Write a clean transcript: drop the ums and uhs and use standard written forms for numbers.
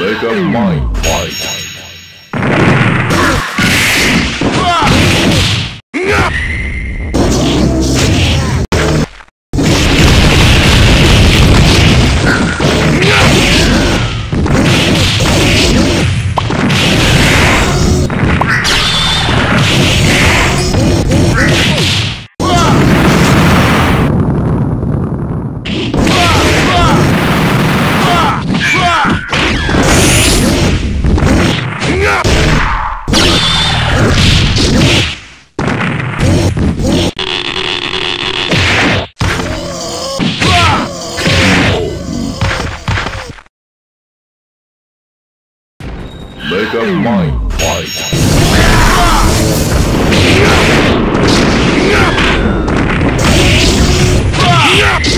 Make up my mind. Make up my mind.